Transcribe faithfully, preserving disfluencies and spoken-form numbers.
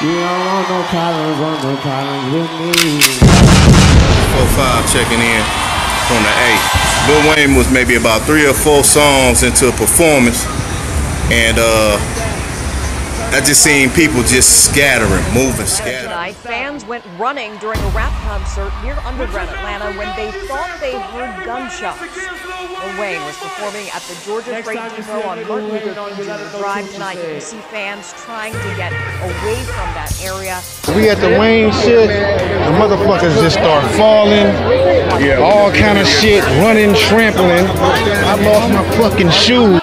You don't want no problems, want no problems with me. four five checking in on the A. Lil Wayne was maybe about three or four songs into a performance, and uh, I just seen people just scattering, moving, scattering. Tonight, fans went running during a rap concert near Underground Atlanta when they thought they heard gunshots. Lil Wayne was performing at the Georgia Freight Depot on Martin Luther Drive tonight. You can see fans trying to get away from that area. We at the Wayne shit, the motherfuckers just start falling, all kind of shit, running, trampling. I lost my fucking shoes.